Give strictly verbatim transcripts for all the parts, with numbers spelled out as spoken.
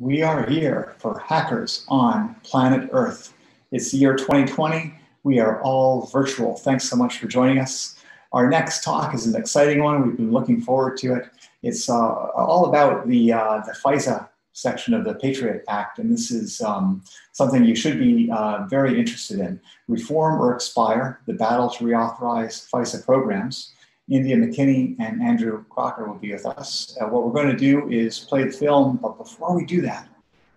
We are here for Hackers on Planet Earth. It's the year twenty twenty. We are all virtual. Thanks so much for joining us. Our next talk is an exciting one. We've been looking forward to it. It's uh, all about the, uh, the FISA section of the Patriot Act, and this is um, something you should be uh, very interested in. Reform or Expire, the Battle to Reauthorize FISA Programs. India McKinney and Andrew Crocker will be with us. Uh, what we're going to do is play the film, but before we do that,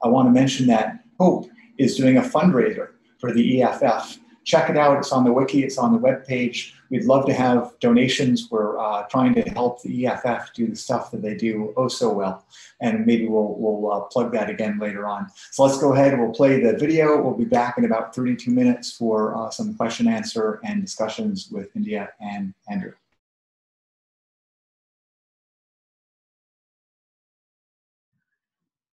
I want to mention that HOPE is doing a fundraiser for the E F F. Check it out. It's on the wiki. It's on the webpage. We'd love to have donations. We're uh, trying to help the E F F do the stuff that they do oh so well. And maybe we'll, we'll uh, plug that again later on. So let's go ahead. We'll play the video. We'll be back in about thirty-two minutes for uh, some question, answer, and discussions with India and Andrew.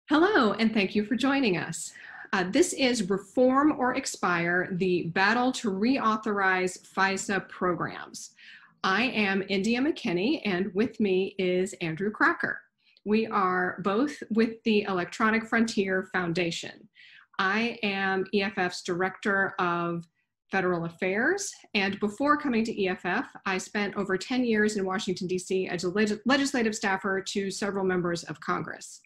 Hello, and thank you for joining us. Uh, this is Reform or Expire, the Battle to Reauthorize FISA Programs. I am India McKinney, and with me is Andrew Crocker. We are both with the Electronic Frontier Foundation. I am E F F's Director of Federal Affairs, and before coming to E F F, I spent over ten years in Washington, D C as a leg- legislative staffer to several members of Congress.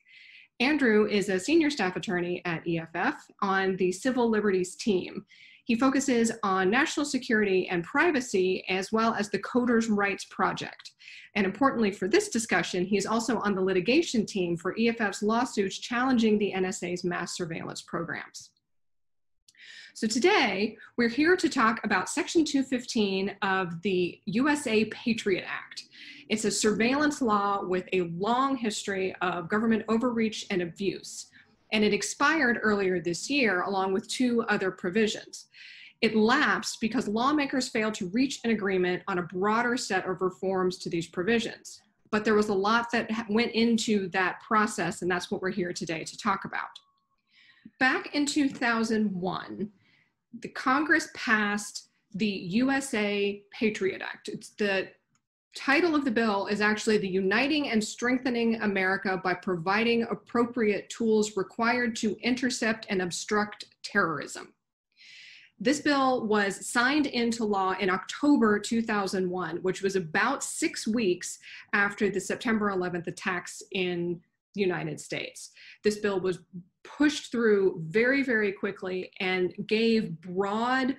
Andrew is a senior staff attorney at E F F on the Civil Liberties team. He focuses on national security and privacy, as well as the Coders' Rights Project. And importantly for this discussion, he is also on the litigation team for E F F's lawsuits challenging the N S A's mass surveillance programs. So today, we're here to talk about Section two fifteen of the U S A Patriot Act. It's a surveillance law with a long history of government overreach and abuse, and it expired earlier this year along with two other provisions. It lapsed because lawmakers failed to reach an agreement on a broader set of reforms to these provisions. But there was a lot that went into that process, and that's what we're here today to talk about. Back in two thousand one, the Congress passed the U S A Patriot Act. It's the title of the bill is actually the Uniting and Strengthening America by Providing Appropriate Tools Required to Intercept and Obstruct Terrorism. This bill was signed into law in October two thousand one, which was about six weeks after the September eleventh attacks in the United States. This bill was pushed through very, very quickly and gave broad,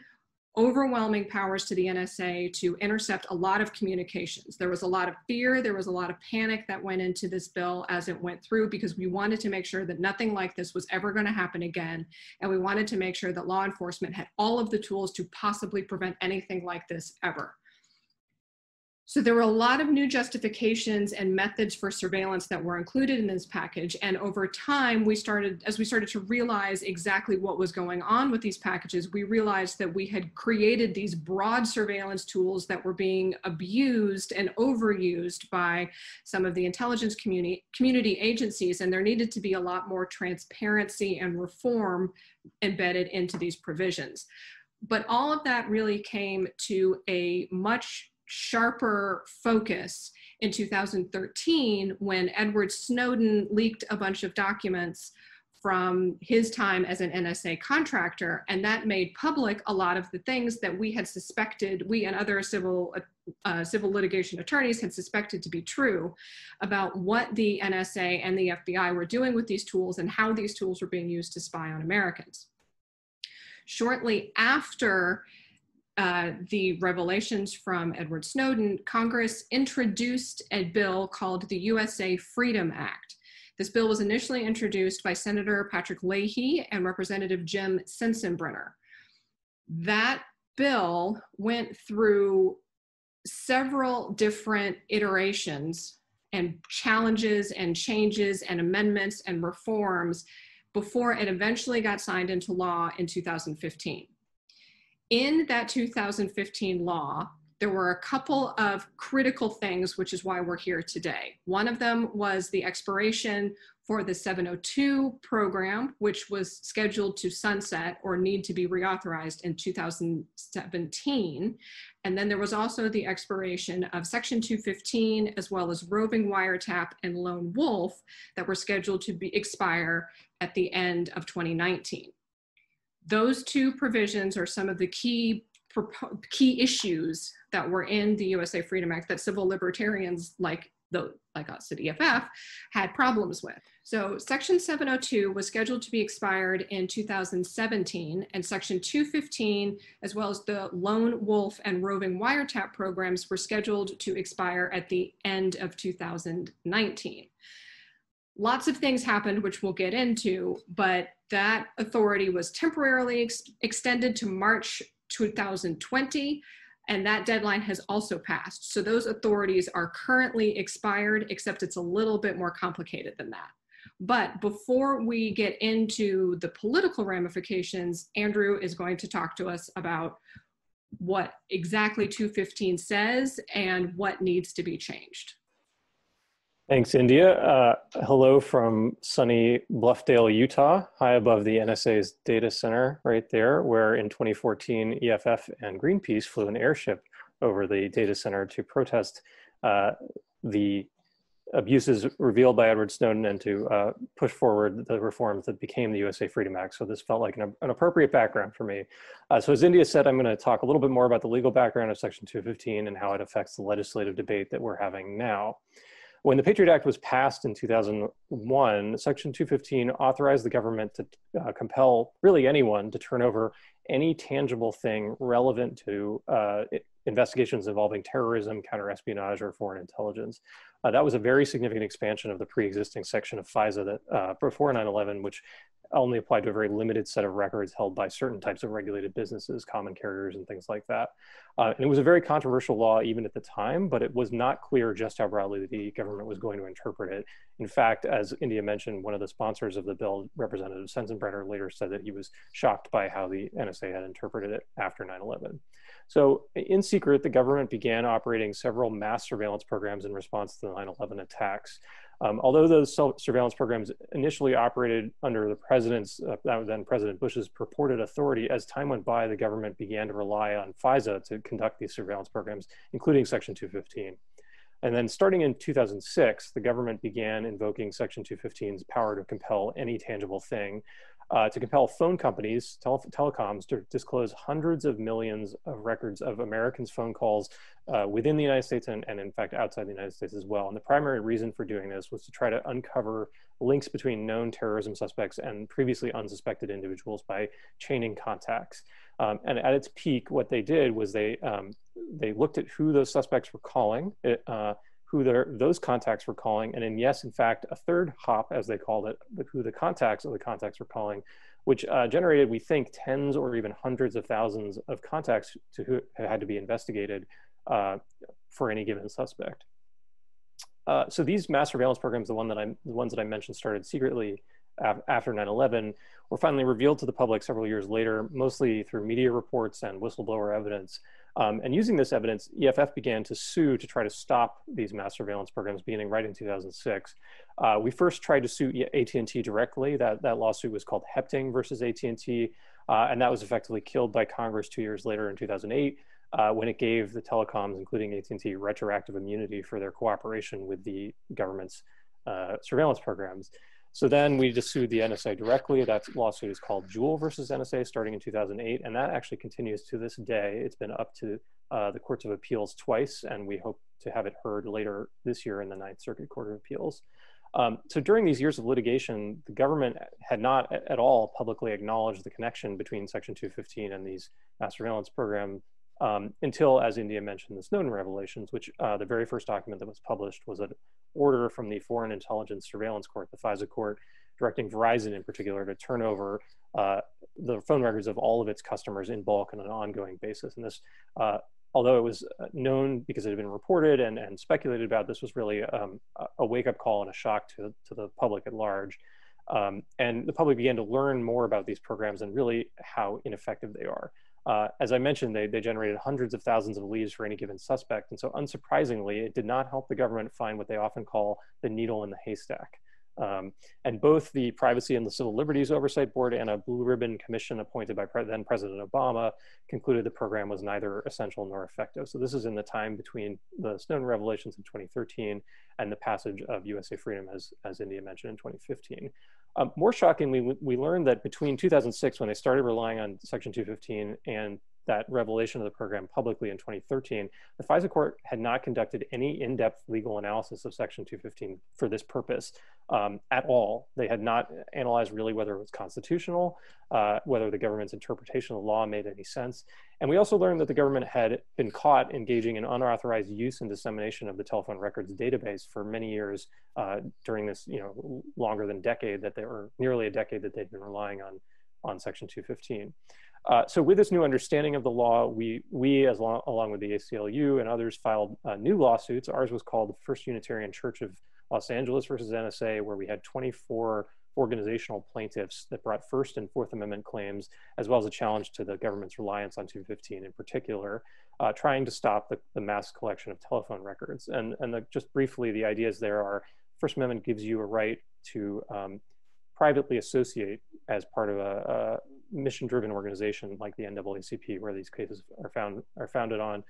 overwhelming powers to the N S A to intercept a lot of communications. There was a lot of fear, there was a lot of panic that went into this bill as it went through, because we wanted to make sure that nothing like this was ever going to happen again, and we wanted to make sure that law enforcement had all of the tools to possibly prevent anything like this ever. So there were a lot of new justifications and methods for surveillance that were included in this package. And over time, we started, as we started to realize exactly what was going on with these packages, we realized that we had created these broad surveillance tools that were being abused and overused by some of the intelligence community, community agencies. And there needed to be a lot more transparency and reform embedded into these provisions. But all of that really came to a much sharper focus in two thousand thirteen when Edward Snowden leaked a bunch of documents from his time as an N S A contractor, and that made public a lot of the things that we had suspected, we and other civil, uh, civil litigation attorneys had suspected to be true about what the N S A and the F B I were doing with these tools and how these tools were being used to spy on Americans. Shortly after Uh, the revelations from Edward Snowden, Congress introduced a bill called the U S A Freedom Act. This bill was initially introduced by Senator Patrick Leahy and Representative Jim Sensenbrenner. That bill went through several different iterations and challenges and changes and amendments and reforms before it eventually got signed into law in two thousand fifteen. In that two thousand fifteen law, there were a couple of critical things, which is why we're here today. One of them was the expiration for the seven oh two program, which was scheduled to sunset or need to be reauthorized in two thousand seventeen. And then there was also the expiration of Section two fifteen, as well as Roving Wiretap and Lone Wolf that were scheduled to be expire at the end of twenty nineteen. Those two provisions are some of the key key issues that were in the U S A Freedom Act that civil libertarians like the, like us at E F F had problems with. So Section seven oh two was scheduled to be expired in two thousand seventeen, and Section two fifteen, as well as the Lone Wolf and Roving Wiretap programs, were scheduled to expire at the end of two thousand nineteen. Lots of things happened, which we'll get into, but that authority was temporarily ex extended to March two thousand twenty, and that deadline has also passed. So those authorities are currently expired, except it's a little bit more complicated than that. But before we get into the political ramifications, Andrew is going to talk to us about what exactly two fifteen says and what needs to be changed. Thanks, India. Uh, hello from sunny Bluffdale, Utah, high above the N S A's data center right there, where in twenty fourteen, E F F and Greenpeace flew an airship over the data center to protest uh, the abuses revealed by Edward Snowden and to uh, push forward the reforms that became the U S A Freedom Act. So this felt like an, an appropriate background for me. Uh, so as India said, I'm going to talk a little bit more about the legal background of Section two fifteen and how it affects the legislative debate that we're having now. When the Patriot Act was passed in two thousand one, Section two fifteen authorized the government to uh, compel really anyone to turn over any tangible thing relevant to uh, investigations involving terrorism, counterespionage, or foreign intelligence. Uh, that was a very significant expansion of the pre-existing section of FISA that, uh, before nine eleven, which only applied to a very limited set of records held by certain types of regulated businesses, common carriers, and things like that. Uh, and it was a very controversial law even at the time, but it was not clear just how broadly the government was going to interpret it. In fact, as India mentioned, one of the sponsors of the bill, Representative Sensenbrenner, later said that he was shocked by how the N S A had interpreted it after nine eleven. So in secret, the government began operating several mass surveillance programs in response to the nine eleven attacks. Um, although those surveillance programs initially operated under the president's, uh, that was then President Bush's purported authority, as time went by, the government began to rely on FISA to conduct these surveillance programs, including Section two fifteen. And then starting in two thousand six, the government began invoking Section two fifteen's power to compel any tangible thing, uh, to compel phone companies, tele telecoms, to disclose hundreds of millions of records of Americans' phone calls uh, within the United States and, and in fact, outside the United States as well. And the primary reason for doing this was to try to uncover links between known terrorism suspects and previously unsuspected individuals by chaining contacts. Um, and at its peak, what they did was they um, they looked at who those suspects were calling, uh, who their, those contacts were calling, and then yes, in fact, a third hop, as they called it, who the contacts of the contacts were calling, which uh, generated, we think, tens or even hundreds of thousands of contacts to who had to be investigated uh, for any given suspect. Uh, so these mass surveillance programs, the one that I'm, the ones that I mentioned, started secretly after nine eleven, were finally revealed to the public several years later, mostly through media reports and whistleblower evidence. Um, and using this evidence, E F F began to sue to try to stop these mass surveillance programs beginning right in two thousand six. Uh, we first tried to sue A T and T directly. That, that lawsuit was called Hepting versus A T and T, uh, and that was effectively killed by Congress two years later in two thousand eight, uh, when it gave the telecoms, including A T and T, retroactive immunity for their cooperation with the government's uh, surveillance programs. So then we just sued the N S A directly. That lawsuit is called Jewel versus N S A, starting in two thousand eight. And that actually continues to this day. It's been up to uh, the Courts of Appeals twice, and we hope to have it heard later this year in the Ninth Circuit Court of Appeals. Um, so during these years of litigation, the government had not at all publicly acknowledged the connection between Section two fifteen and these mass surveillance programs um, until, as India mentioned, the Snowden revelations, which uh, the very first document that was published was a order from the Foreign Intelligence Surveillance Court, the FISA court, directing Verizon in particular to turn over uh, the phone records of all of its customers in bulk on an ongoing basis. And this, uh, although it was known because it had been reported and, and speculated about, this was really um, a wake-up call and a shock to, to the public at large. Um, and the public began to learn more about these programs and really how ineffective they are. Uh, as I mentioned, they, they generated hundreds of thousands of leads for any given suspect. And so unsurprisingly, it did not help the government find what they often call the needle in the haystack. Um, and both the Privacy and the Civil Liberties Oversight Board and a Blue Ribbon Commission appointed by pre- then President Obama concluded the program was neither essential nor effective. So this is in the time between the Snowden revelations in twenty thirteen and the passage of U S A Freedom, as, as India mentioned, in twenty fifteen. Um, more shockingly, we, we learned that between two thousand six, when they started relying on Section two fifteen, and that revelation of the program publicly in twenty thirteen, the FISA court had not conducted any in-depth legal analysis of Section two fifteen for this purpose um, at all. They had not analyzed really whether it was constitutional, uh, whether the government's interpretation of the law made any sense. And we also learned that the government had been caught engaging in unauthorized use and dissemination of the telephone records database for many years uh, during this, you know, longer than decade that they were, nearly a decade that they'd been relying on, on Section two fifteen. Uh, so with this new understanding of the law, we, we as long, along with the A C L U and others, filed uh, new lawsuits. Ours was called the First Unitarian Church of Los Angeles versus N S A, where we had twenty-four organizational plaintiffs that brought First and Fourth Amendment claims, as well as a challenge to the government's reliance on two fifteen in particular, uh, trying to stop the, the mass collection of telephone records. And, and the, just briefly, the ideas there are, First Amendment gives you a right to um, privately associate as part of a, a mission-driven organization like the N double A C P, where these cases are found are founded on,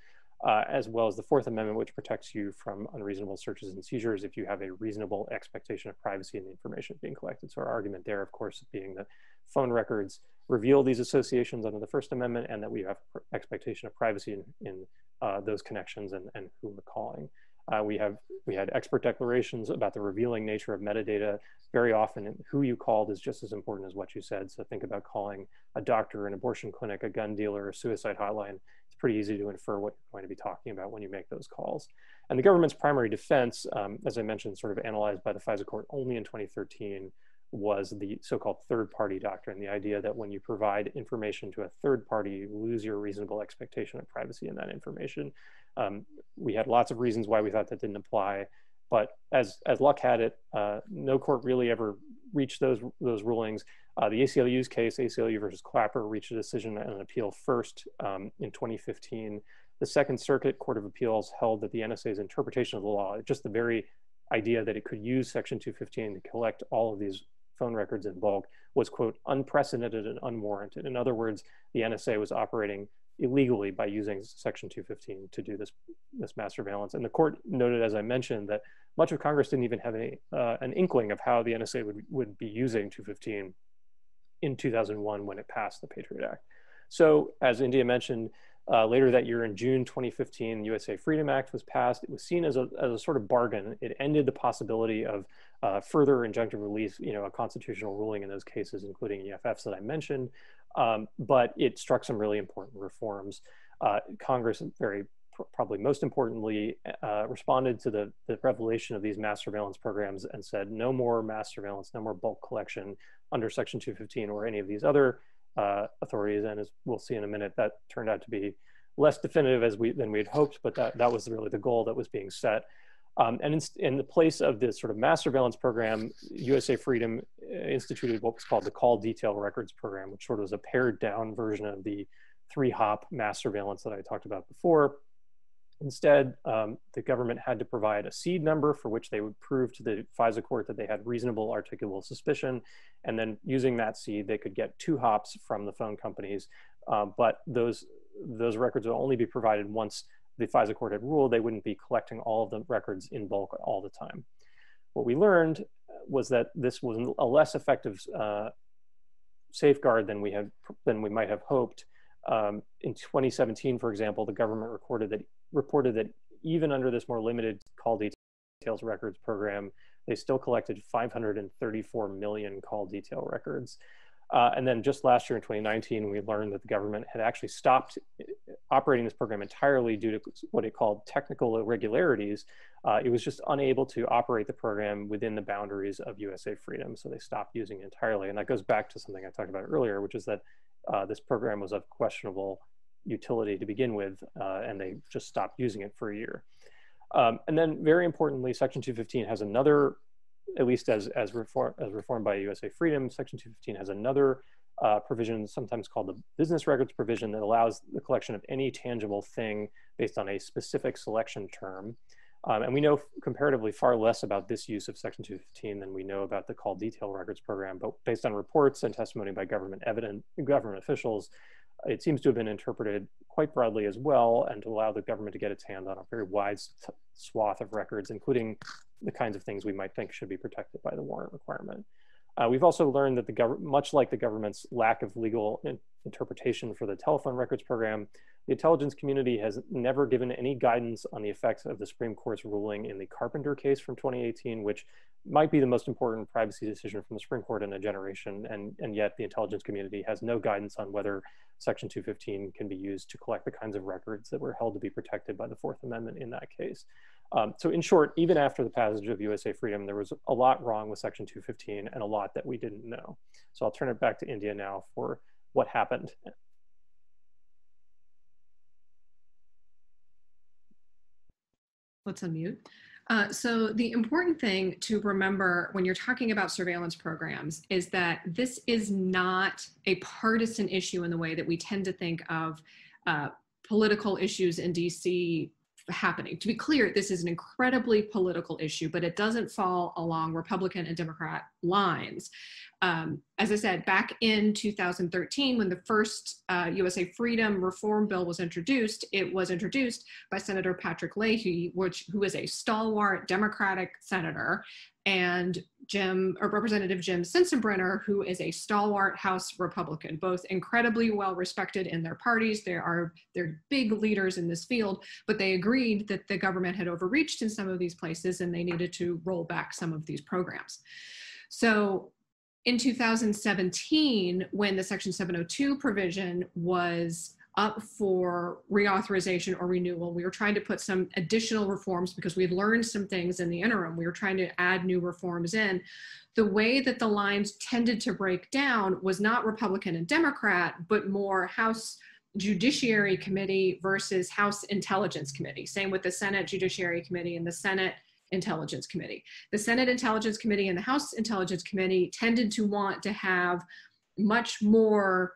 uh, as well as the Fourth Amendment, which protects you from unreasonable searches and seizures if you have a reasonable expectation of privacy and the information being collected. So our argument there, of course, being that phone records reveal these associations under the First Amendment, and that we have expectation of privacy in, in uh, those connections and, and who we're calling. Uh, we have we had expert declarations about the revealing nature of metadata. Very often, who you called is just as important as what you said. So think about calling a doctor, an abortion clinic, a gun dealer, a suicide hotline. It's pretty easy to infer what you're going to be talking about when you make those calls. And the government's primary defense, um, as I mentioned, sort of analyzed by the FISA court only in twenty thirteen, was the so-called third-party doctrine, the idea that when you provide information to a third party, you lose your reasonable expectation of privacy in that information. Um, we had lots of reasons why we thought that didn't apply, but as, as luck had it, uh, no court really ever reached those, those rulings. Uh, the A C L U's case, A C L U versus Clapper, reached a decision and an appeal first um, in twenty fifteen. The Second Circuit Court of Appeals held that the N S A's interpretation of the law, just the very idea that it could use Section two fifteen to collect all of these phone records in bulk, was, quote, unprecedented and unwarranted. In other words, the N S A was operating illegally by using Section two fifteen to do this, this mass surveillance. And the court noted, as I mentioned, that much of Congress didn't even have any, uh, an inkling of how the N S A would, would be using two fifteen in two thousand one when it passed the Patriot Act. So as India mentioned, uh, later that year in June twenty fifteen, the U S A Freedom Act was passed. It was seen as a, as a sort of bargain. It ended the possibility of Uh, further injunctive relief, you know, a constitutional ruling in those cases, including E F Fs that I mentioned, um, but it struck some really important reforms. Uh, Congress, very pr probably most importantly, uh, responded to the, the revelation of these mass surveillance programs and said, no more mass surveillance, no more bulk collection under Section two fifteen or any of these other uh, authorities. And as we'll see in a minute, that turned out to be less definitive as we than we had hoped, but that, that was really the goal that was being set. Um, and in, in the place of this sort of mass surveillance program, U S A Freedom instituted what was called the Call Detail Records Program, which sort of was a pared down version of the three-hop mass surveillance that I talked about before. Instead, um, the government had to provide a seed number for which they would prove to the FISA court that they had reasonable articulable suspicion. And then using that seed, they could get two hops from the phone companies. Uh, but those, those records would only be provided once the FISA court had ruled they wouldn't be collecting all of the records in bulk all the time. What we learned was that this was a less effective uh, safeguard than we had, than we might have hoped. Um, in twenty seventeen, for example, the government recorded that, reported that even under this more limited call details records program, they still collected five hundred thirty-four million call detail records. Uh, and then just last year in twenty nineteen, we learned that the government had actually stopped operating this program entirely due to what it called technical irregularities. Uh, it was just unable to operate the program within the boundaries of U S A Freedom, so they stopped using it entirely. And that goes back to something I talked about earlier, which is that uh, this program was of questionable utility to begin with, uh, and they just stopped using it for a year. Um, and then very importantly, Section two fifteen has another, at least as, as, reform, as reformed by U S A Freedom, Section two fifteen has another uh, provision, sometimes called the business records provision, that allows the collection of any tangible thing based on a specific selection term. Um, and we know comparatively far less about this use of Section two fifteen than we know about the Call Detail Records Program, but based on reports and testimony by government evident, government officials, it seems to have been interpreted quite broadly as well, and to allow the government to get its hand on a very wide swath of records, including the kinds of things we might think should be protected by the warrant requirement. Uh, we've also learned that the government, much like the government's lack of legal in interpretation for the telephone records program, the intelligence community has never given any guidance on the effects of the Supreme Court's ruling in the Carpenter case from twenty eighteen, which might be the most important privacy decision from the Supreme Court in a generation. And, and yet the intelligence community has no guidance on whether Section two fifteen can be used to collect the kinds of records that were held to be protected by the Fourth Amendment in that case. Um, so in short, even after the passage of U S A Freedom, there was a lot wrong with Section two fifteen and a lot that we didn't know. So I'll turn it back to India now for what happened. Let's unmute. Uh, so the important thing to remember when you're talking about surveillance programs is that this is not a partisan issue in the way that we tend to think of uh, political issues in D C happening. To be clear, this is an incredibly political issue, but it doesn't fall along Republican and Democrat lines. Um, as I said, back in two thousand thirteen, when the first uh, U S A Freedom reform bill was introduced, it was introduced by Senator Patrick Leahy, which, who is a stalwart Democratic senator, and Jim, or Representative Jim Sensenbrenner, who is a stalwart House Republican, both incredibly well respected in their parties. They are, they're big leaders in this field, but they agreed that the government had overreached in some of these places and they needed to roll back some of these programs. So in two thousand seventeen, when the Section seven oh two provision was up for reauthorization or renewal, we were trying to put some additional reforms because we had learned some things in the interim. We were trying to add new reforms in. The way that the lines tended to break down was not Republican and Democrat, but more House Judiciary Committee versus House Intelligence Committee. Same with the Senate Judiciary Committee and the Senate Intelligence Committee. The Senate Intelligence Committee and the House Intelligence Committee tended to want to have much more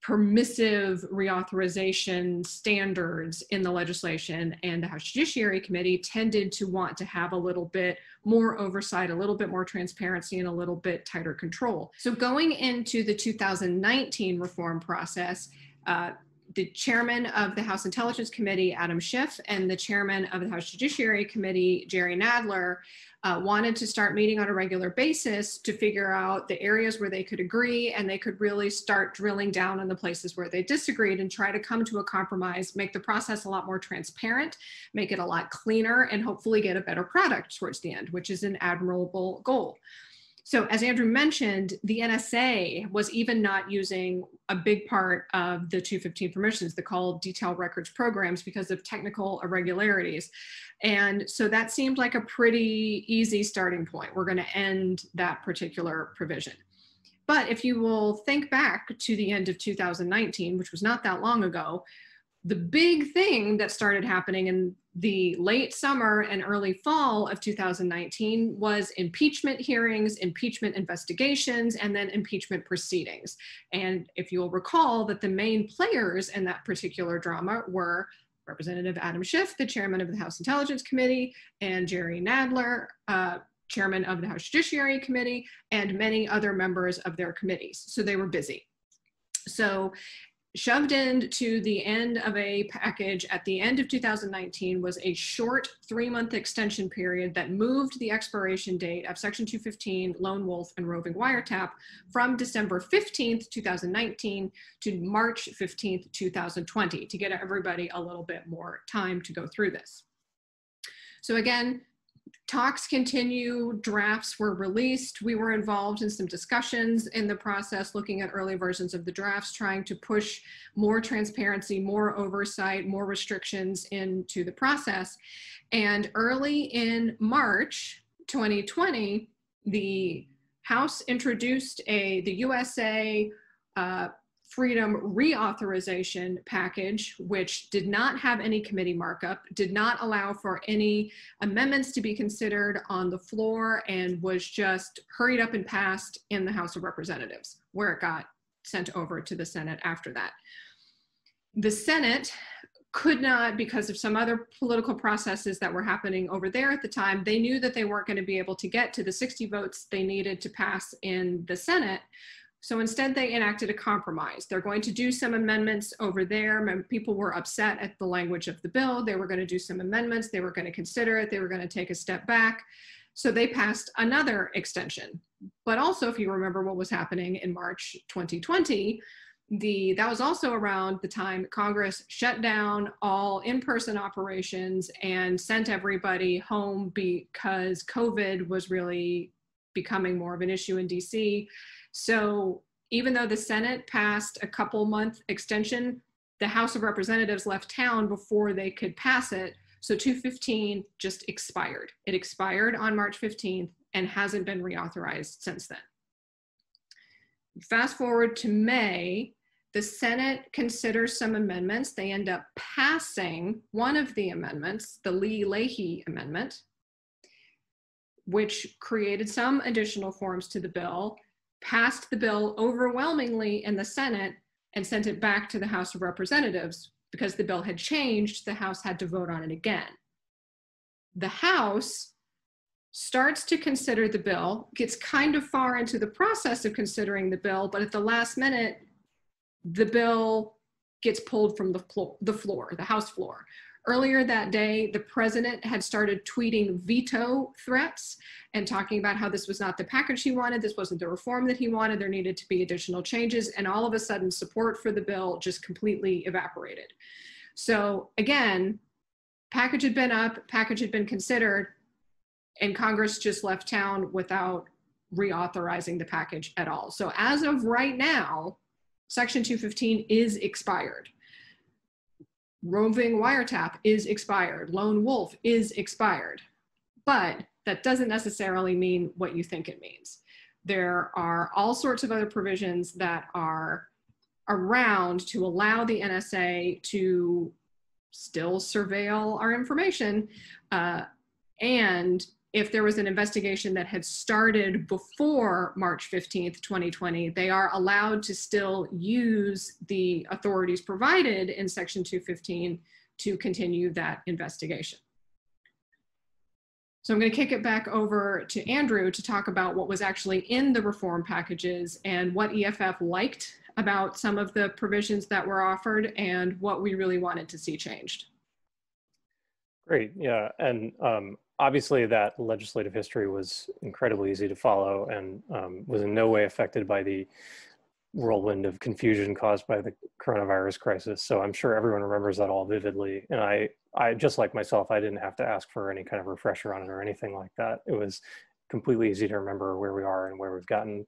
permissive reauthorization standards in the legislation, and the House Judiciary Committee tended to want to have a little bit more oversight, a little bit more transparency, and a little bit tighter control. So going into the two thousand nineteen reform process, uh, the chairman of the House Intelligence Committee, Adam Schiff, and the chairman of the House Judiciary Committee, Jerry Nadler, uh, wanted to start meeting on a regular basis to figure out the areas where they could agree, and they could really start drilling down on the places where they disagreed and try to come to a compromise, make the process a lot more transparent, make it a lot cleaner, and hopefully get a better product towards the end, which is an admirable goal. So as Andrew mentioned, the N S A was even not using a big part of the two fifteen permissions, the Call Detail Records Programs, because of technical irregularities. And so that seemed like a pretty easy starting point. We're going to end that particular provision. But if you will think back to the end of two thousand nineteen, which was not that long ago, the big thing that started happening in the late summer and early fall of two thousand nineteen was impeachment hearings, impeachment investigations, and then impeachment proceedings. And if you'll recall that the main players in that particular drama were Representative Adam Schiff, the chairman of the House Intelligence Committee, and Jerry Nadler, uh, chairman of the House Judiciary Committee, and many other members of their committees. So they were busy. So shoved into the end of a package at the end of two thousand nineteen was a short three-month extension period that moved the expiration date of Section two fifteen, Lone Wolf, and Roving Wiretap from December fifteenth, two thousand nineteen to March fifteenth, two thousand twenty, to get everybody a little bit more time to go through this. So again, talks continue, drafts were released. We were involved in some discussions in the process, looking at early versions of the drafts, trying to push more transparency, more oversight, more restrictions into the process. And early in March twenty twenty, the House introduced a, the U S A uh, Freedom reauthorization package, which did not have any committee markup, did not allow for any amendments to be considered on the floor, and was just hurried up and passed in the House of Representatives, where it got sent over to the Senate after that. The Senate could not, because of some other political processes that were happening over there at the time, they knew that they weren't going to be able to get to the sixty votes they needed to pass in the Senate. So instead they enacted a compromise. They're going to do some amendments over there. People were upset at the language of the bill. They were going to do some amendments. They were going to consider it. They were going to take a step back. So they passed another extension. But also, if you remember what was happening in March twenty twenty, The, that was also around the time Congress shut down all in-person operations and sent everybody home because COVID was really becoming more of an issue in D C. So even though the Senate passed a couple month extension, the House of Representatives left town before they could pass it. So two fifteen just expired. It expired on March fifteenth and hasn't been reauthorized since then. Fast forward to May. The Senate considers some amendments. They end up passing one of the amendments, the Lee Leahy Amendment, which created some additional forms to the bill, passed the bill overwhelmingly in the Senate, and sent it back to the House of Representatives. Because the bill had changed, the House had to vote on it again. The House starts to consider the bill, gets kind of far into the process of considering the bill, but at the last minute, the bill gets pulled from the floor, the floor, the House floor. Earlier that day, the president had started tweeting veto threats and talking about how this was not the package he wanted, this wasn't the reform that he wanted, there needed to be additional changes, and all of a sudden support for the bill just completely evaporated. So again, package had been up, package had been considered, and Congress just left town without reauthorizing the package at all. So as of right now, Section two fifteen is expired. Roving Wiretap is expired. Lone Wolf is expired. But that doesn't necessarily mean what you think it means. There are all sorts of other provisions that are around to allow the N S A to still surveil our information. Uh, and if there was an investigation that had started before March fifteenth, twenty twenty, they are allowed to still use the authorities provided in Section two fifteen to continue that investigation. So I'm going to kick it back over to Andrew to talk about what was actually in the reform packages and what E F F liked about some of the provisions that were offered and what we really wanted to see changed. Great, yeah, and um, obviously that legislative history was incredibly easy to follow and um, was in no way affected by the whirlwind of confusion caused by the coronavirus crisis. So I'm sure everyone remembers that all vividly. And I, I just like myself, I didn't have to ask for any kind of refresher on it or anything like that. It was completely easy to remember where we are and where we've gotten.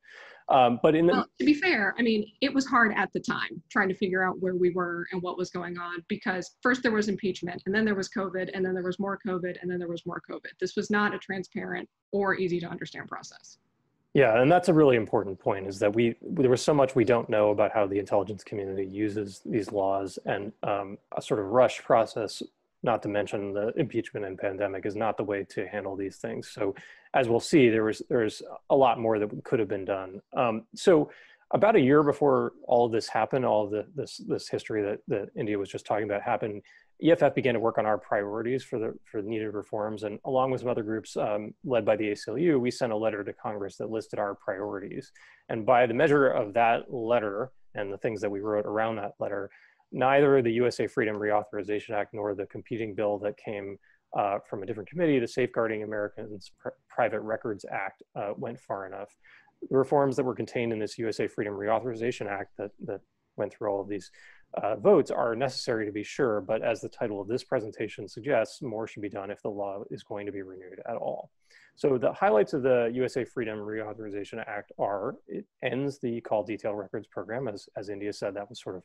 Um, but in the well, to be fair, I mean, it was hard at the time trying to figure out where we were and what was going on, because first there was impeachment and then there was COVID and then there was more COVID and then there was more COVID. This was not a transparent or easy to understand process. Yeah, and that's a really important point, is that we there was so much we don't know about how the intelligence community uses these laws, and um, a sort of rush process, not to mention the impeachment and pandemic, is not the way to handle these things. So as we'll see, there was there's a lot more that could have been done. Um, so about a year before all of this happened, all of the, this this history that, that India was just talking about happened, E F F began to work on our priorities for the for needed reforms. And along with some other groups um, led by the A C L U, we sent a letter to Congress that listed our priorities. And by the measure of that letter and the things that we wrote around that letter, neither the U S A Freedom Reauthorization Act nor the competing bill that came uh, from a different committee, the Safeguarding Americans' Pri- Private Records Act, uh, went far enough. The reforms that were contained in this U S A Freedom Reauthorization Act that, that went through all of these uh, votes are necessary to be sure, but as the title of this presentation suggests, more should be done if the law is going to be renewed at all. So the highlights of the U S A Freedom Reauthorization Act are, it ends the Call Detail Records Program. As, as India said, that was sort of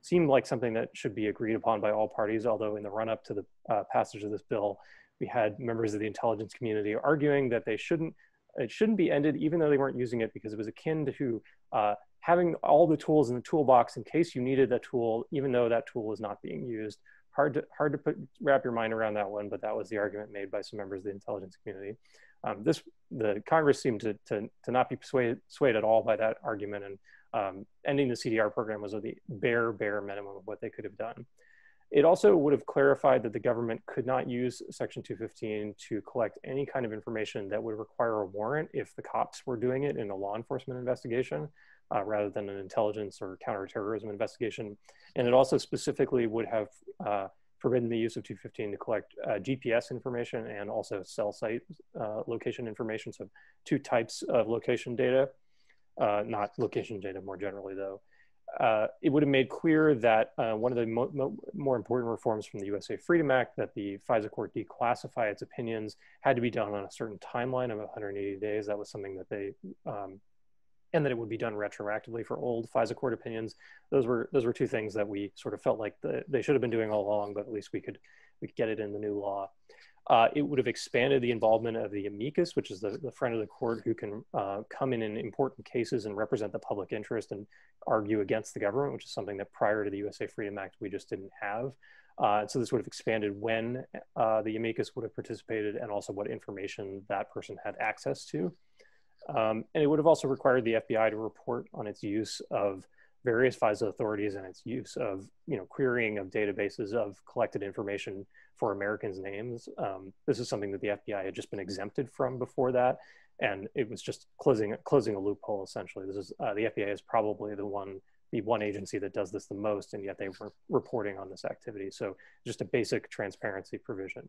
seemed like something that should be agreed upon by all parties, although in the run-up to the uh, passage of this bill, we had members of the intelligence community arguing that they shouldn't, it shouldn't be ended, even though they weren't using it, because it was akin to uh, having all the tools in the toolbox in case you needed that tool, even though that tool is not being used. Hard to, hard to put, wrap your mind around that one, but that was the argument made by some members of the intelligence community. Um, this, the Congress seemed to, to, to not be swayed, swayed at all by that argument, and Um, ending the C D R program was the bare, bare minimum of what they could have done. It also would have clarified that the government could not use Section two fifteen to collect any kind of information that would require a warrant if the cops were doing it in a law enforcement investigation, uh, rather than an intelligence or counterterrorism investigation. And it also specifically would have uh, forbidden the use of two fifteen to collect uh, G P S information and also cell site uh, location information. So two types of location data, uh, not location data more generally though. Uh, it would have made clear that uh, one of the mo mo more important reforms from the U S A Freedom Act, that the FISA court declassify its opinions, had to be done on a certain timeline of one hundred eighty days. That was something that they, um, and that it would be done retroactively for old FISA court opinions. Those were those were two things that we sort of felt like the, they should have been doing all along, but at least we could, we could get it in the new law. Uh, it would have expanded the involvement of the amicus, which is the, the friend of the court who can uh, come in in important cases and represent the public interest and argue against the government, which is something that prior to the U S A Freedom Act, we just didn't have. Uh, so this would have expanded when uh, the amicus would have participated and also what information that person had access to. Um, and it would have also required the F B I to report on its use of various FISA authorities and its use of, you know, querying of databases of collected information for Americans' names. Um, this is something that the F B I had just been exempted from before that, and it was just closing closing a loophole essentially. This is uh, the F B I is probably the one the one agency that does this the most, and yet they were reporting on this activity. So just a basic transparency provision.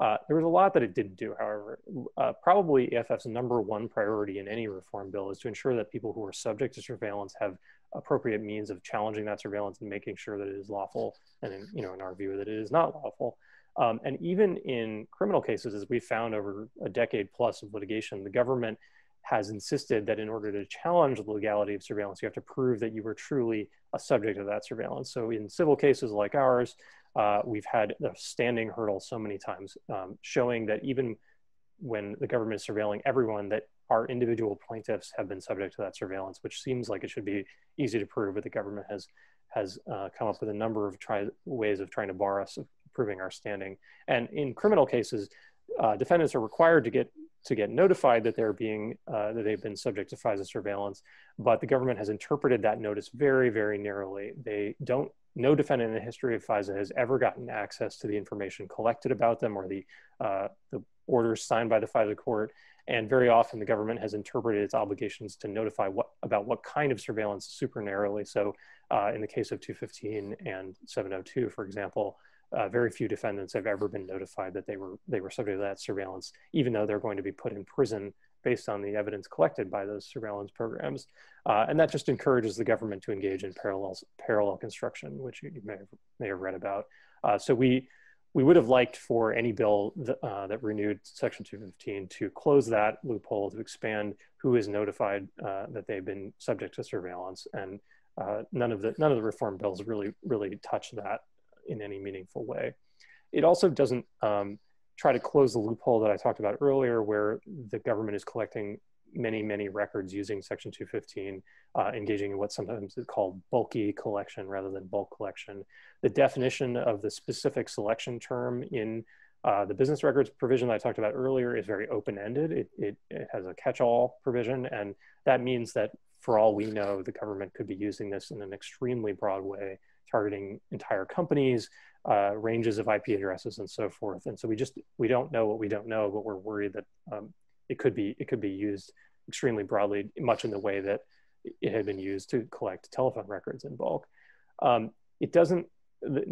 Uh, there was a lot that it didn't do, however. Uh, probably E F F's number one priority in any reform bill is to ensure that people who are subject to surveillance have appropriate means of challenging that surveillance and making sure that it is lawful, and in, you know, in our view, that it is not lawful. Um, and even in criminal cases, as we found over a decade plus of litigation, the government has insisted that in order to challenge the legality of surveillance, you have to prove that you were truly a subject of that surveillance. So in civil cases like ours, uh, we've had the standing hurdle so many times, um, showing that even when the government is surveilling everyone, that our individual plaintiffs have been subject to that surveillance, which seems like it should be easy to prove, but the government has, has uh, come up with a number of try ways of trying to bar us of proving our standing. And in criminal cases, uh, defendants are required to get to get notified that they're being, uh, that they've been subject to FISA surveillance, but the government has interpreted that notice very, very narrowly. They don't, no defendant in the history of FISA has ever gotten access to the information collected about them or the, uh, the orders signed by the FISA court. And very often the government has interpreted its obligations to notify what, about what kind of surveillance super narrowly. So uh, in the case of two fifteen and seven oh two, for example, Uh, very few defendants have ever been notified that they were they were subject to that surveillance, even though they're going to be put in prison based on the evidence collected by those surveillance programs. Uh, and that just encourages the government to engage in parallels, parallel construction, which you may have, may have read about. Uh, so we, we would have liked for any bill th uh, that renewed Section two fifteen to close that loophole, to expand who is notified uh, that they've been subject to surveillance. And uh, none of the, none of the reform bills really, really touch that in any meaningful way. It also doesn't um, try to close the loophole that I talked about earlier, where the government is collecting many, many records using Section two fifteen, uh, engaging in what sometimes is called bulky collection rather than bulk collection. The definition of the specific selection term in uh, the business records provision that I talked about earlier is very open-ended. It, it, it has a catch-all provision, and that means that for all we know, the government could be using this in an extremely broad way, targeting entire companies, uh, ranges of I P addresses, and so forth. And so we just, we don't know what we don't know, but we're worried that um, it could be it could be used extremely broadly, much in the way that it had been used to collect telephone records in bulk. Um, it doesn't,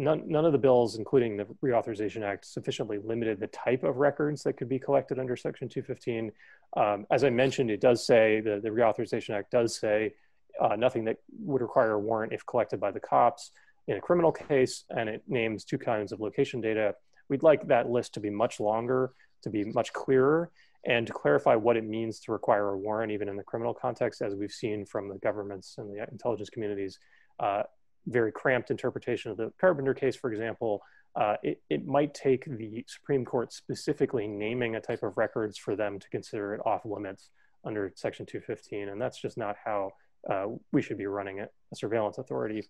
none, none of the bills, including the Reauthorization Act, sufficiently limited the type of records that could be collected under Section two fifteen. Um, as I mentioned, it does say, the, the Reauthorization Act does say uh, nothing that would require a warrant if collected by the cops in a criminal case, and it names two kinds of location data. We'd like that list to be much longer, to be much clearer, and to clarify what it means to require a warrant even in the criminal context, as we've seen from the governments and the intelligence communities, uh, very cramped interpretation of the Carpenter case, for example. Uh, it, it might take the Supreme Court specifically naming a type of records for them to consider it off limits under Section two fifteen, and that's just not how uh, we should be running a surveillance authority.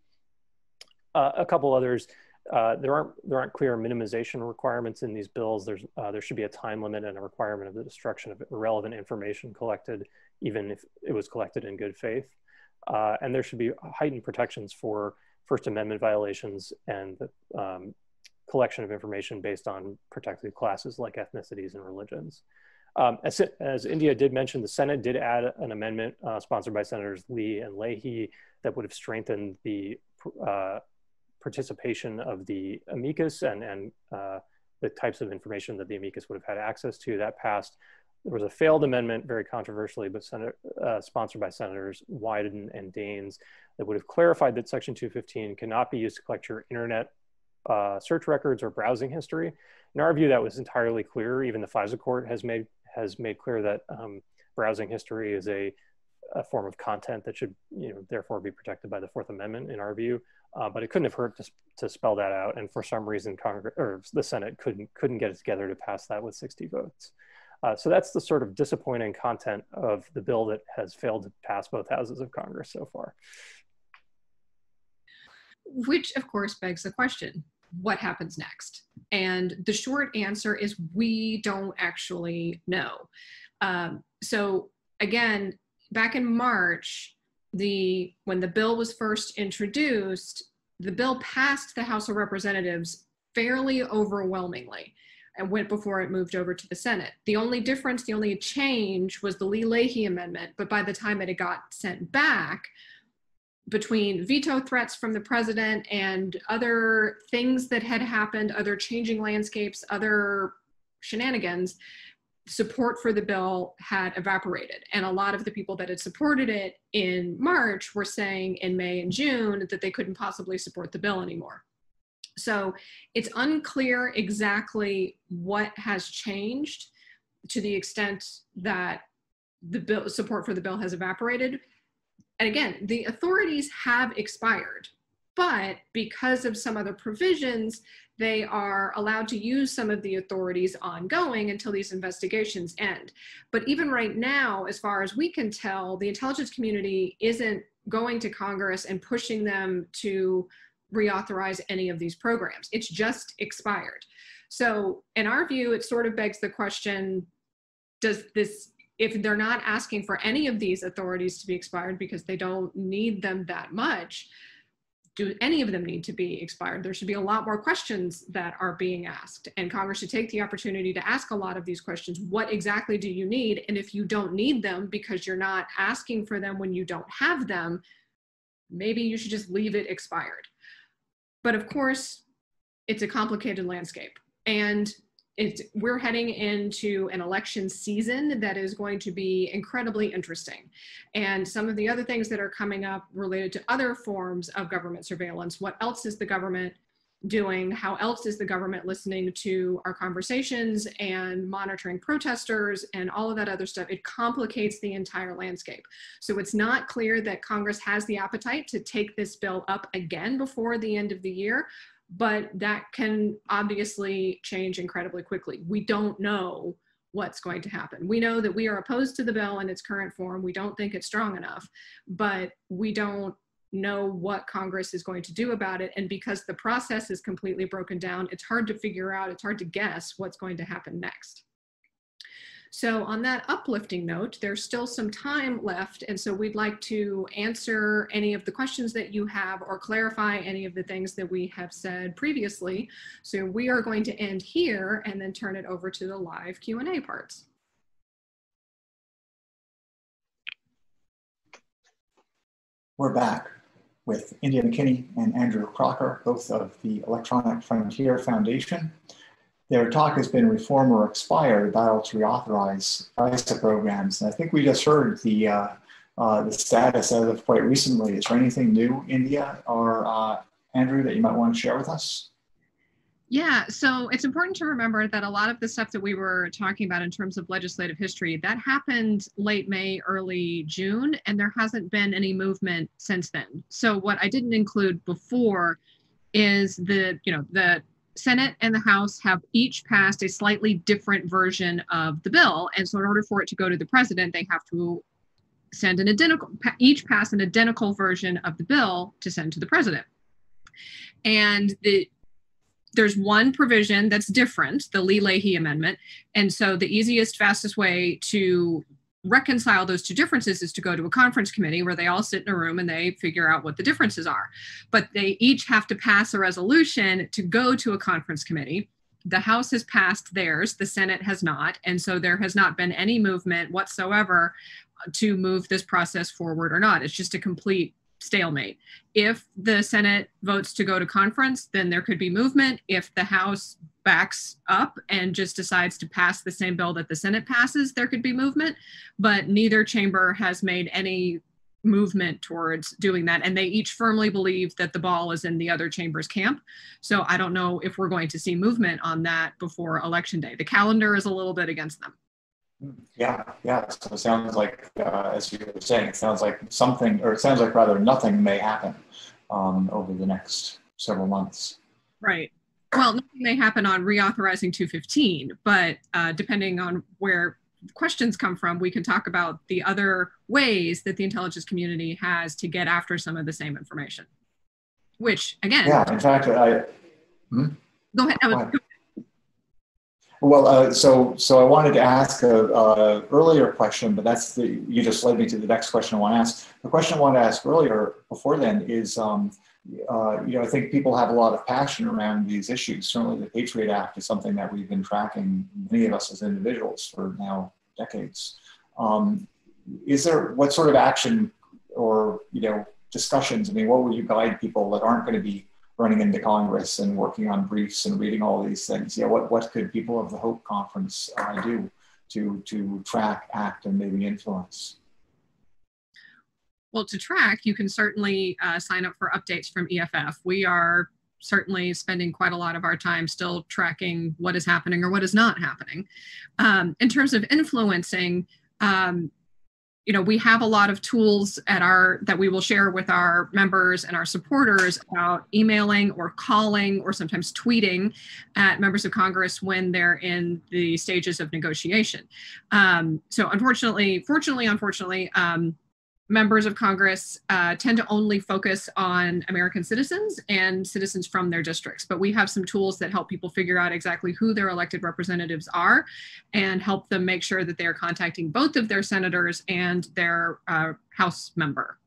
Uh, a couple others, uh, there aren't there aren't clear minimization requirements in these bills. There's uh, there should be a time limit and a requirement of the destruction of irrelevant information collected, even if it was collected in good faith. Uh, and there should be heightened protections for First Amendment violations and the um, collection of information based on protected classes like ethnicities and religions. Um, as, as India did mention, the Senate did add an amendment uh, sponsored by Senators Lee and Leahy that would have strengthened the uh, participation of the amicus and, and uh, the types of information that the amicus would have had access to. That passed. There was a failed amendment, very controversially, but Senator, uh, sponsored by Senators Wyden and Daines, that would have clarified that Section two fifteen cannot be used to collect your internet uh, search records or browsing history. In our view, that was entirely clear. Even the FISA court has made has made clear that um, browsing history is a, a form of content that should, you know, therefore be protected by the Fourth Amendment, in our view. Uh, but it couldn't have hurt to, to spell that out, and for some reason, Congress or the Senate couldn't couldn't get it together to pass that with sixty votes. Uh, so that's the sort of disappointing content of the bill that has failed to pass both houses of Congress so far. Which, of course, begs the question, what happens next? And the short answer is we don't actually know. Um, so again, back in March, the when the bill was first introduced, the bill passed the House of Representatives fairly overwhelmingly and went before it moved over to the Senate. The only difference, the only change was the Lee Leahy Amendment, but by the time it had got sent back, between veto threats from the president and other things that had happened, other changing landscapes, other shenanigans, support for the bill had evaporated. And a lot of the people that had supported it in March were saying in May and June that they couldn't possibly support the bill anymore. So it's unclear exactly what has changed to the extent that the bill, support for the bill has evaporated. And again, the authorities have expired, but because of some other provisions, they are allowed to use some of the authorities ongoing until these investigations end. But even right now, as far as we can tell, the intelligence community isn't going to Congress and pushing them to reauthorize any of these programs. It's just expired. So in our view, it sort of begs the question, does this, if they're not asking for any of these authorities to be expired because they don't need them that much, do any of them need to be expired? There should be a lot more questions that are being asked, and Congress should take the opportunity to ask a lot of these questions. What exactly do you need? And if you don't need them because you're not asking for them when you don't have them, maybe you should just leave it expired. But of course, it's a complicated landscape, and it's, we're heading into an election season that is going to be incredibly interesting. And some of the other things that are coming up related to other forms of government surveillance, what else is the government doing? How else is the government listening to our conversations and monitoring protesters and all of that other stuff? It complicates the entire landscape. So it's not clear that Congress has the appetite to take this bill up again before the end of the year, but that can obviously change incredibly quickly. We don't know what's going to happen. We know that we are opposed to the bill in its current form. We don't think it's strong enough, but we don't know what Congress is going to do about it. And because the process is completely broken down, it's hard to figure out, it's hard to guess what's going to happen next. So on that uplifting note, there's still some time left. And so we'd like to answer any of the questions that you have or clarify any of the things that we have said previously. So we are going to end here and then turn it over to the live Q and A parts. We're back with India McKinney and Andrew Crocker, both of the Electronic Frontier Foundation. Their talk has been Reform or Expire, the Battle to Reauthorize FISA Programs. And I think we just heard the, uh, uh, the status as of quite recently. Is there anything new, India or uh, Andrew, that you might want to share with us? Yeah, so it's important to remember that a lot of the stuff that we were talking about in terms of legislative history, that happened late May, early June, and there hasn't been any movement since then. So what I didn't include before is the, you know, the Senate and the House have each passed a slightly different version of the bill. And so in order for it to go to the president, they have to send an identical, each pass an identical version of the bill to send to the president. And the There's one provision that's different, the Lee Leahy Amendment. And so the easiest, fastest way to reconcile those two differences is to go to a conference committee where they all sit in a room and they figure out what the differences are. But they each have to pass a resolution to go to a conference committee. The House has passed theirs, the Senate has not. And so there has not been any movement whatsoever to move this process forward or not. It's just a complete stalemate. If the Senate votes to go to conference, then there could be movement. If the House backs up and just decides to pass the same bill that the Senate passes, there could be movement. But neither chamber has made any movement towards doing that. And they each firmly believe that the ball is in the other chamber's camp. So I don't know if we're going to see movement on that before Election Day. The calendar is a little bit against them. Yeah, yeah. So it sounds like, uh, as you were saying, it sounds like something, or it sounds like rather nothing may happen um, over the next several months. Right. Well, nothing may happen on reauthorizing two fifteen, but uh, depending on where questions come from, we can talk about the other ways that the intelligence community has to get after some of the same information. Which, again... Yeah, in fact, I... Hmm? Go ahead. I was, Well, uh, so so I wanted to ask a, a earlier question, but that's the you just led me to the next question I want to ask. The question I wanted to ask earlier, before then, is um, uh, you know I think people have a lot of passion around these issues. Certainly, the Patriot Act is something that we've been tracking, many of us as individuals, for now decades. Um, is there what sort of action or you know discussions? I mean, what would you guide people that aren't going to be running into Congress and working on briefs and reading all these things? Yeah, what, what could People of the Hope Conference uh, do to, to track, act, and maybe influence? Well, to track, you can certainly uh, sign up for updates from E F F. We are certainly spending quite a lot of our time still tracking what is happening or what is not happening. Um, in terms of influencing, um, you know, we have a lot of tools at our that we will share with our members and our supporters about emailing or calling or sometimes tweeting at members of Congress when they're in the stages of negotiation. Um, so unfortunately, fortunately, unfortunately, um, members of Congress uh, tend to only focus on American citizens and citizens from their districts. But we have some tools that help people figure out exactly who their elected representatives are and help them make sure that they are contacting both of their senators and their uh, House member.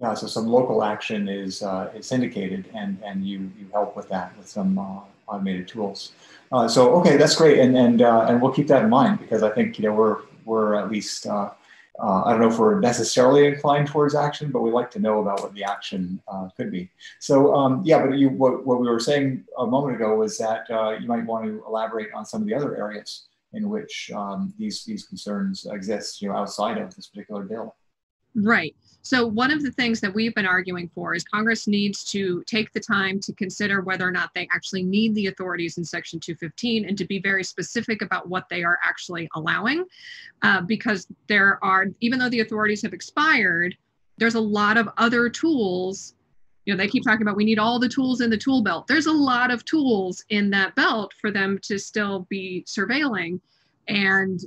Yeah, so some local action is, uh, is indicated, and, and you, you help with that with some uh, automated tools. Uh, so, okay, that's great. And, and, uh, and we'll keep that in mind, because I think, you know, we're, we're at least... Uh, Uh, I don't know if we're necessarily inclined towards action, but we like to know about what the action uh, could be. So um, yeah, but you, what, what we were saying a moment ago was that uh, you might want to elaborate on some of the other areas in which um, these, these concerns exist, you know, outside of this particular bill. Right. So one of the things that we've been arguing for is Congress needs to take the time to consider whether or not they actually need the authorities in Section two fifteen and to be very specific about what they are actually allowing, uh, because there are, even though the authorities have expired, there's a lot of other tools. You know, they keep talking about we need all the tools in the tool belt. There's a lot of tools in that belt for them to still be surveilling, and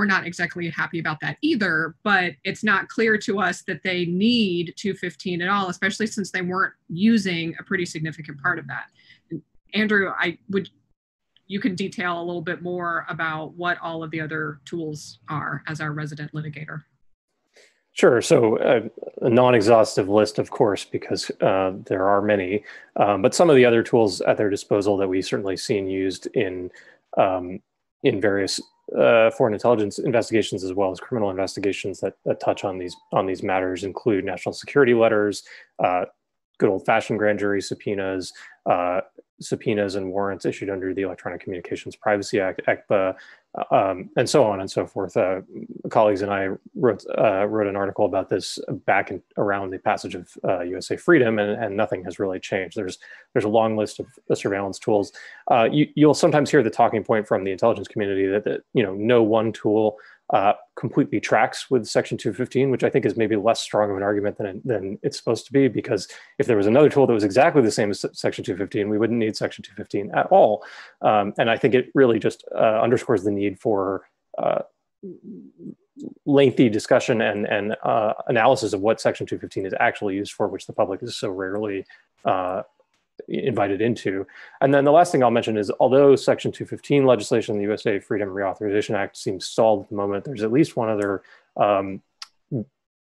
we're not exactly happy about that either, but it's not clear to us that they need two fifteen at all, especially since they weren't using a pretty significant part of that. And Andrew, I would, you can detail a little bit more about what all of the other tools are as our resident litigator. Sure. So uh, a non-exhaustive list, of course, because uh, there are many, um, but some of the other tools at their disposal that we've certainly seen used in um, in various Uh, foreign intelligence investigations, as well as criminal investigations that, that touch on these on these matters, include national security letters, uh, good old-fashioned grand jury subpoenas, uh, subpoenas and warrants issued under the Electronic Communications Privacy Act, E C P A, um, and so on and so forth. Uh, colleagues and I wrote uh, wrote an article about this back in, around the passage of uh, U S A Freedom, and, and nothing has really changed. There's there's a long list of surveillance tools. Uh, you, you'll sometimes hear the talking point from the intelligence community that, that you know no one tool Uh, completely tracks with Section two fifteen, which I think is maybe less strong of an argument than, than it's supposed to be, because if there was another tool that was exactly the same as Section two fifteen, we wouldn't need Section two fifteen at all. Um, and I think it really just uh, underscores the need for uh, lengthy discussion and, and uh, analysis of what Section two fifteen is actually used for, which the public is so rarely uh, invited into. And then the last thing I'll mention is, although Section two fifteen legislation in the U S A Freedom Reauthorization Act seems stalled at the moment, there's at least one other um,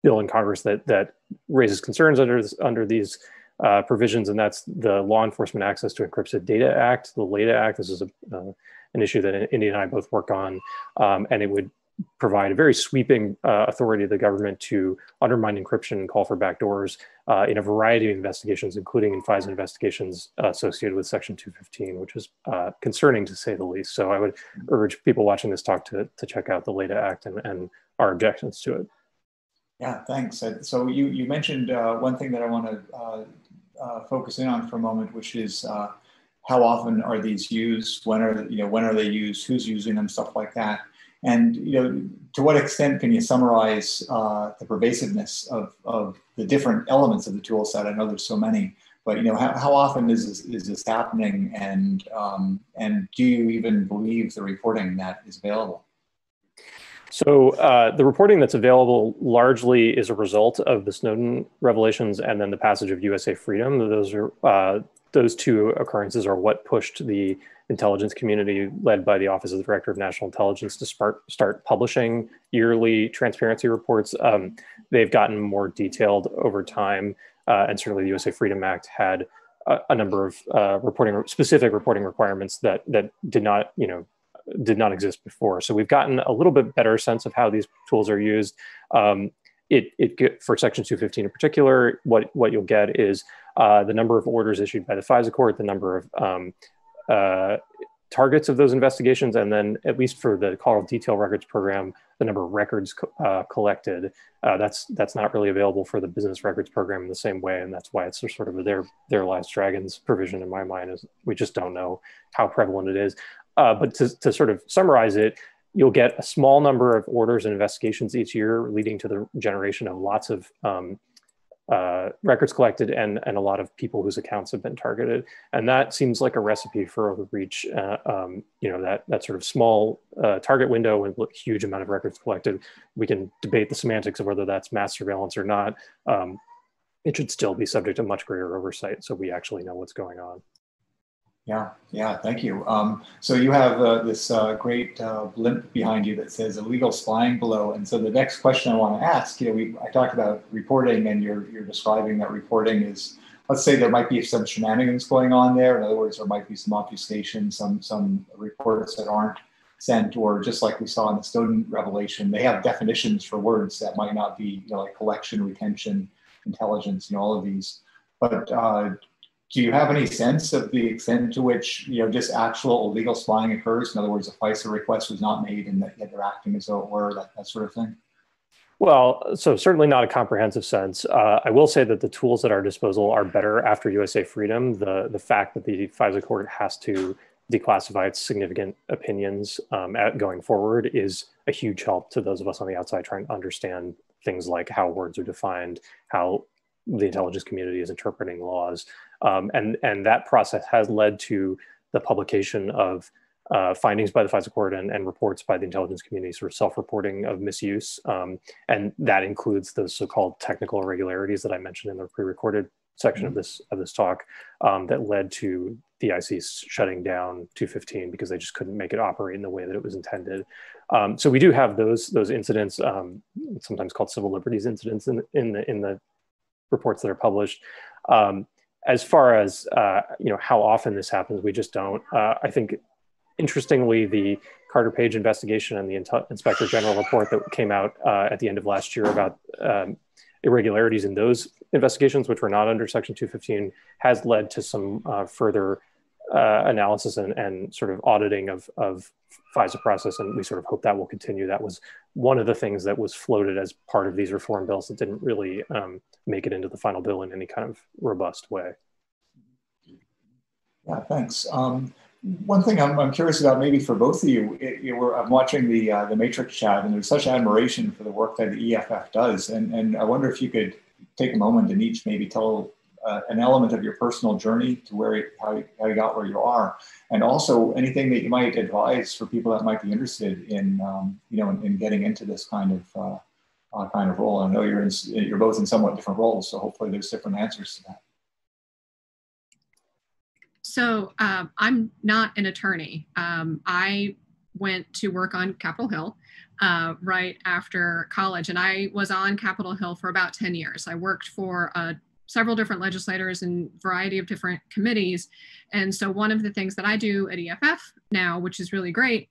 bill in Congress that that raises concerns under under these uh, provisions, and that's the Law Enforcement Access to Encrypted Data Act, the LADA Act. This is a, uh, an issue that India and I both work on, um, and it would provide a very sweeping uh, authority of the government to undermine encryption and call for backdoors uh, in a variety of investigations, including in FISA investigations uh, associated with Section two fifteen, which is uh, concerning to say the least. So I would urge people watching this talk to, to check out the LADA Act and, and our objections to it. Yeah, thanks. So you, you mentioned uh, one thing that I want to uh, uh, focus in on for a moment, which is uh, how often are these used? When are, you know, when are they used? Who's using them? Stuff like that. And you know, to what extent can you summarize uh, the pervasiveness of, of the different elements of the tool set? I know there's so many, but you know, how, how often is this, is this happening? And, um, and do you even believe the reporting that is available? So uh, the reporting that's available largely is a result of the Snowden revelations and then the passage of U S A Freedom. Those are uh, those two occurrences are what pushed the intelligence community led by the Office of the Director of National Intelligence to start, start publishing yearly transparency reports. Um, they've gotten more detailed over time, uh, and certainly the U S A Freedom Act had a, a number of uh, reporting specific reporting requirements that that did not, you know, did not exist before. So we've gotten a little bit better sense of how these tools are used. Um, It, it for Section two fifteen in particular, what, what you'll get is uh, the number of orders issued by the FISA court, the number of um, uh, targets of those investigations, and then at least for the Call Detail Records Program, the number of records co uh, collected. Uh, that's that's not really available for the Business Records Program in the same way, and that's why it's sort of their their last dragons provision in my mind is we just don't know how prevalent it is. Uh, but to, to sort of summarize it, you'll get a small number of orders and investigations each year, leading to the generation of lots of um, uh, records collected and, and a lot of people whose accounts have been targeted. And that seems like a recipe for overreach, uh, um, you know, that, that sort of small uh, target window with a huge amount of records collected. We can debate the semantics of whether that's mass surveillance or not. Um, it should still be subject to much greater oversight, so we actually know what's going on. Yeah, yeah, thank you. Um, so you have uh, this uh, great uh, blimp behind you that says illegal spying below. And so the next question I want to ask, you know, we, I talked about reporting and you're, you're describing that reporting is, let's say there might be some shenanigans going on there. In other words, there might be some obfuscation, some, some reports that aren't sent, or just like we saw in the Snowden revelation, they have definitions for words that might not be, you know, like collection, retention, intelligence, you know, all of these. But uh, do you have any sense of the extent to which, you know, just actual illegal spying occurs? In other words, a FISA request was not made and that they're acting as though it were, that, that sort of thing? Well, so certainly not a comprehensive sense. Uh, I will say that the tools at our disposal are better after U S A Freedom. The, the fact that the FISA court has to declassify its significant opinions um, at going forward is a huge help to those of us on the outside trying to understand things like how words are defined, how the intelligence community is interpreting laws. Um, and, and that process has led to the publication of uh, findings by the FISA court and, and reports by the intelligence community, sort of self-reporting of misuse. Um, and that includes those so-called technical irregularities that I mentioned in the pre-recorded section of this, of this talk um, that led to the I C shutting down two fifteen because they just couldn't make it operate in the way that it was intended. Um, so we do have those, those incidents, um, sometimes called civil liberties incidents in, in, the, in the reports that are published. Um, As far as uh, you know, how often this happens, we just don't. Uh, I think, interestingly, the Carter Page investigation and the Intel Inspector General report that came out uh, at the end of last year about um, irregularities in those investigations, which were not under Section two fifteen, has led to some uh, further uh, analysis and, and sort of auditing of, of FISA process, and we sort of hope that will continue. That was one of the things that was floated as part of these reform bills that didn't really um, make it into the final bill in any kind of robust way. Yeah, thanks. Um, one thing I'm, I'm curious about, maybe for both of you, it, you were, I'm watching the uh, the Matrix chat, and there's such admiration for the work that the E F F does, and and I wonder if you could take a moment and each maybe tell Uh, an element of your personal journey to where it, how, you, how you got where you are, and also anything that you might advise for people that might be interested in um, you know in, in getting into this kind of uh, uh, kind of role. I know you're in, you're both in somewhat different roles, so hopefully there's different answers to that. So um, I'm not an attorney. Um, I went to work on Capitol Hill uh, right after college, and I was on Capitol Hill for about ten years. I worked for uh, several different legislators in a variety of different committees. And so one of the things that I do at E F F now, which is really great,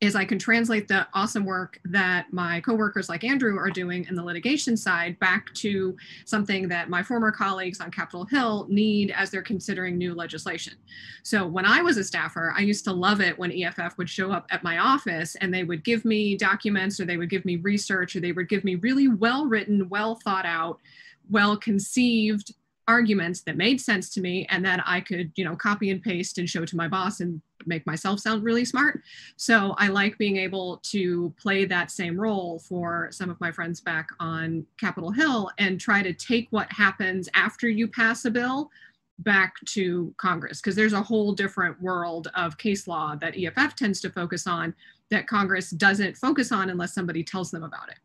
is I can translate the awesome work that my coworkers like Andrew are doing in the litigation side back to something that my former colleagues on Capitol Hill need as they're considering new legislation. So when I was a staffer, I used to love it when E F F would show up at my office and they would give me documents, or they would give me research, or they would give me really well-written, well-thought-out, well-conceived arguments that made sense to me, and that I could, you know, copy and paste and show to my boss and make myself sound really smart. So I like being able to play that same role for some of my friends back on Capitol Hill and try to take what happens after you pass a bill back to Congress, because there's a whole different world of case law that E F F tends to focus on that Congress doesn't focus on unless somebody tells them about it.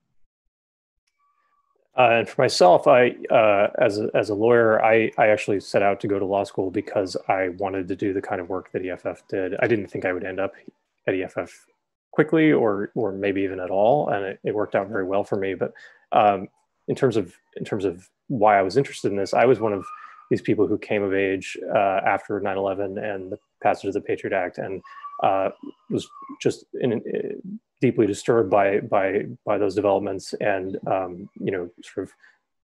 Uh, and for myself, I, uh, as, a, as a lawyer, I, I actually set out to go to law school because I wanted to do the kind of work that E F F did. I didn't think I would end up at E F F quickly, or, or maybe even at all. And it, it worked out very well for me. But um, in terms of, in terms of why I was interested in this, I was one of these people who came of age uh, after nine eleven and the passage of the Patriot Act, and uh, was just in, in deeply disturbed by by by those developments, and um, you know, sort of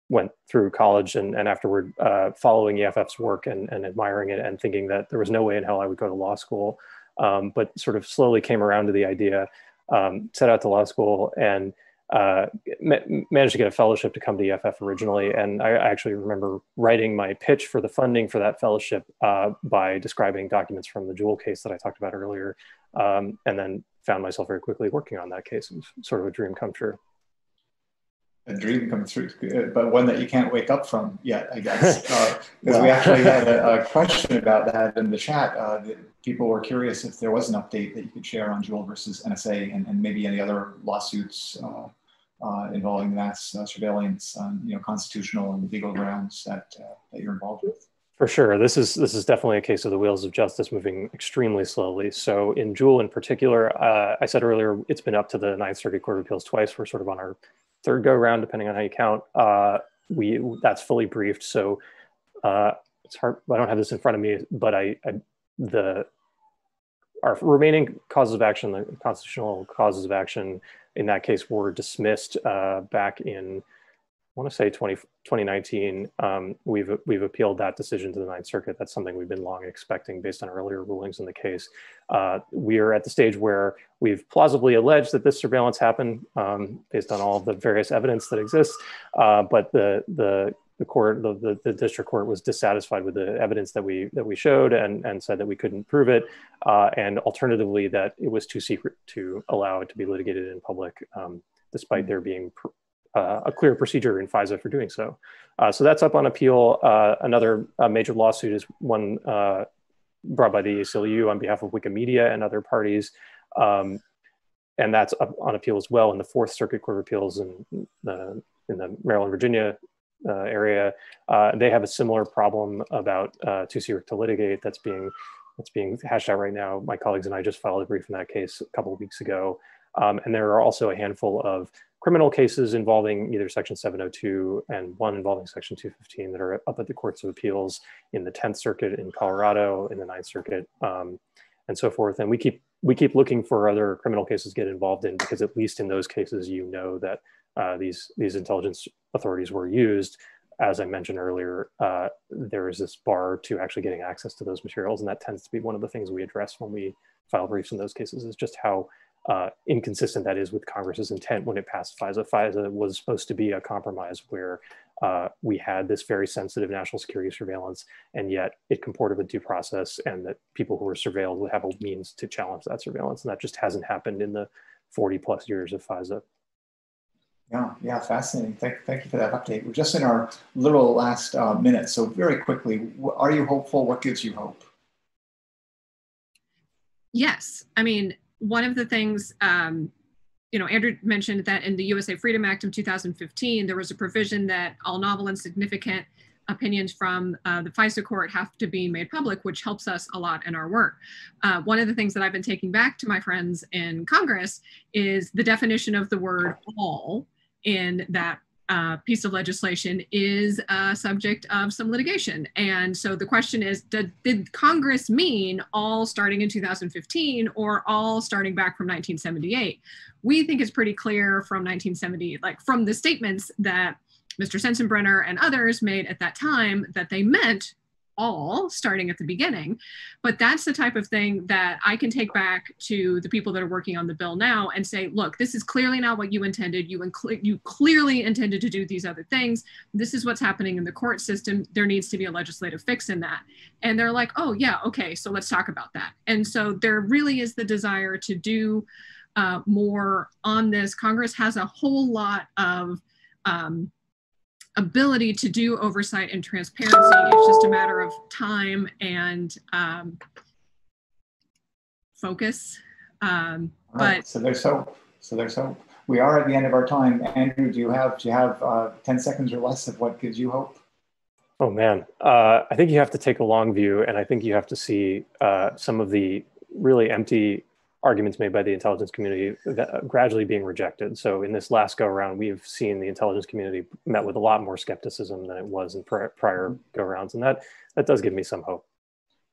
went through college and, and afterward uh, following E F F's work and, and admiring it and thinking that there was no way in hell I would go to law school, um, but sort of slowly came around to the idea, um, set out to law school, and uh, ma managed to get a fellowship to come to E F F originally. And I actually remember writing my pitch for the funding for that fellowship uh, by describing documents from the Jewel case that I talked about earlier, um, and then found myself very quickly working on that case. It was sort of a dream come true. A dream come true, but one that you can't wake up from yet, I guess. Because uh, we actually had a, a question about that in the chat. Uh, that people were curious if there was an update that you could share on Jewel versus N S A, and, and maybe any other lawsuits uh, uh, involving mass uh, surveillance on, you know, constitutional and legal grounds that, uh, that you're involved with. For sure. This is this is definitely a case of the wheels of justice moving extremely slowly. So in Jewel in particular, uh, I said earlier, it's been up to the Ninth Circuit Court of Appeals twice. We're sort of on our third go round, depending on how you count. Uh, we that's fully briefed. So uh, it's hard. I don't have this in front of me, but I, I the our remaining causes of action, the constitutional causes of action in that case, were dismissed uh, back in, I want to say twenty nineteen, um, we've, we've appealed that decision to the Ninth Circuit. That's something we've been long expecting based on earlier rulings in the case. Uh, we are at the stage where we've plausibly alleged that this surveillance happened um, based on all the various evidence that exists, uh, but the, the, the court, the, the, the district court was dissatisfied with the evidence that we, that we showed, and, and said that we couldn't prove it, uh, and alternatively that it was too secret to allow it to be litigated in public, um, despite there being pr Uh, a clear procedure in FISA for doing so. Uh, so that's up on appeal. Uh, another uh, major lawsuit is one uh, brought by the A C L U on behalf of Wikimedia and other parties. Um, and that's up on appeal as well in the Fourth Circuit Court of Appeals in the, in the Maryland, Virginia uh, area. Uh, they have a similar problem about uh, too secret to litigate that's being, that's being hashed out right now. My colleagues and I just filed a brief in that case a couple of weeks ago. Um, and there are also a handful of criminal cases involving either Section seven oh two and one involving Section two fifteen that are up at the courts of appeals in the Tenth Circuit in Colorado, in the Ninth Circuit, um, and so forth. And we keep we keep looking for other criminal cases to get involved in, because at least in those cases, you know that uh, these these intelligence authorities were used. As I mentioned earlier, uh, there is this bar to actually getting access to those materials, and that tends to be one of the things we address when we file briefs in those cases, is just how Uh, inconsistent that is with Congress's intent when it passed FISA. FISA was supposed to be a compromise where uh, we had this very sensitive national security surveillance, and yet it comported with due process, and that people who were surveilled would have a means to challenge that surveillance. And that just hasn't happened in the forty plus years of FISA. Yeah, yeah, fascinating. Thank, thank you for that update. We're just in our literal last uh, minute. So very quickly, are you hopeful? What gives you hope? Yes, I mean, one of the things, um, you know, Andrew mentioned that in the U S A Freedom Act of two thousand fifteen, there was a provision that all novel and significant opinions from uh, the FISA court have to be made public, which helps us a lot in our work. Uh, one of the things that I've been taking back to my friends in Congress is the definition of the word all in that Uh, piece of legislation is a subject of some litigation. And so the question is, did, did Congress mean all starting in two thousand fifteen or all starting back from nineteen seventy-eight? We think it's pretty clear from nineteen seventy, like from the statements that Mister Sensenbrenner and others made at that time, that they meant all starting at the beginning. But that's the type of thing that I can take back to the people that are working on the bill now and say, look, this is clearly not what you intended. You, you clearly intended to do these other things. This is what's happening in the court system. There needs to be a legislative fix in that. And they're like, oh yeah, okay, so let's talk about that. And so there really is the desire to do uh, more on this. Congress has a whole lot of um, ability to do oversight and transparency. It's just a matter of time and um, focus. Um, but right. So there's hope. So there's hope. We are at the end of our time. Andrew, do you have do you have uh, ten seconds or less of what gives you hope? Oh man, uh, I think you have to take a long view, and I think you have to see uh, some of the really empty arguments made by the intelligence community that gradually being rejected. So in this last go around, we've seen the intelligence community met with a lot more skepticism than it was in prior, prior go rounds. And that, that does give me some hope.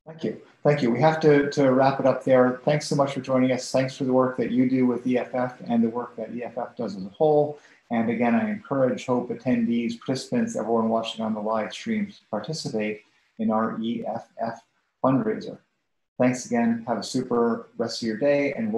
Thank you. Thank you. We have to, to wrap it up there. Thanks so much for joining us. Thanks for the work that you do with E F F and the work that E F F does as a whole. And again, I encourage HOPE attendees, participants, everyone watching on the live streams to participate in our E F F fundraiser. Thanks again. Have a super rest of your day, and we'll